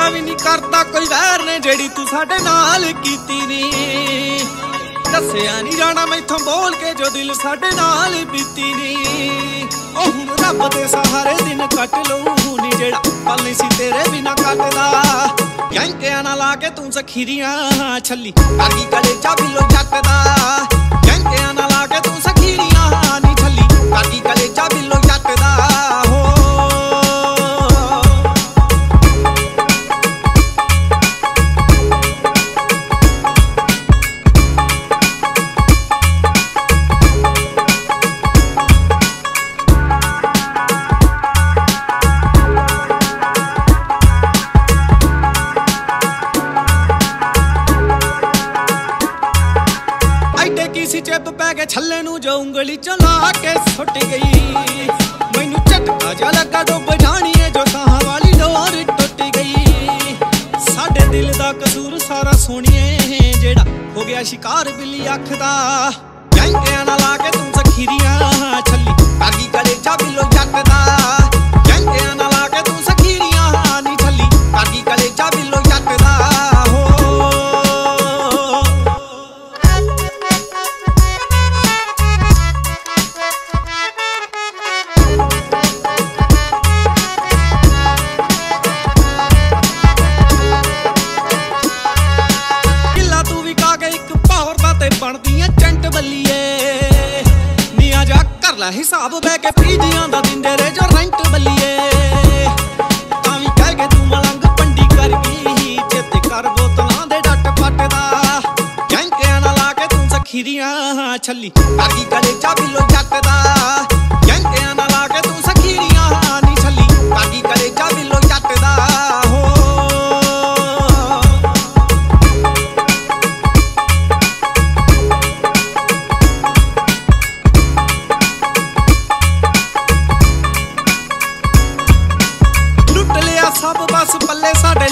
चंगा भी नहीं करता कोई वैर ने जेड़ी तू साडे नाल कीती नी। दस्या नहीं जाना मैथों बोल के जो दिल साडे नाल बीती नी। ओ हुण रब दे सहारे दिन कट लूं नी जेड़ा पल नहीं सी तेरे बिना कटदा। गैंकियां ना ला के तू सखीरियां छली बाकी कलेजा बिलो जटदा। गैंकियां ना ला के तू सखीरियां नी छली बाकी कलेजा बिलो जटदा। छल्ले नू जो उंगली चला के सुट गई मैनू झटका जा लगा डुब जानी है जो साह वाली डोर टुट गई। साडे दिल दा कसूर सारा सोनिए जेड़ा हो गया शिकार बिल्ली आखदा। गैंकियां ना ला के तू सखीरियां छली बाकी कलेजा बिलो जटदा। गैंकियां ना ला के तू सखीरियां नी छली बाकी कलेजा बिलो जटदा। हिसाब बह के पीजियां दा दिंदे रे जो रेंट बलिए। तावी कह के तू मलंग पंडी कर गई चेत कर बोतलां दे डट पटदा। गैंकियां ना ला के तू सखीरियां छली बाकी कलेजा बिलो जटदा। गैंकियां ना ला के तू सखीरियां नी छली बाकी कलेजा बिलो जटदा।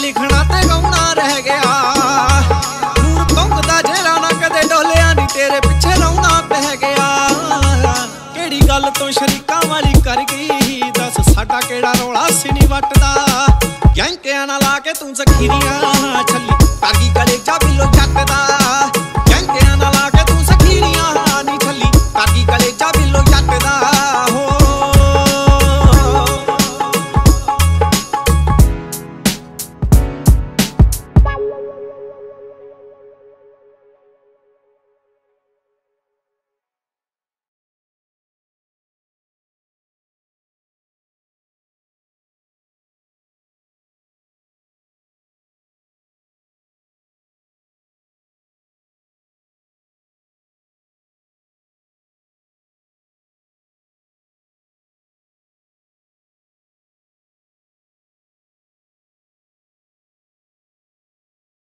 लिखना ते गाउना रह गया नूर तोंगदा जेड़ा ना कदे डोलिया नी तेरे पिछे लाउना पै गया। केड़ी गल तो शरीका वाली कर गई दस साडा केड़ा रौला सी नी वटदा। गैंकियां ना ला के तू सखीरियां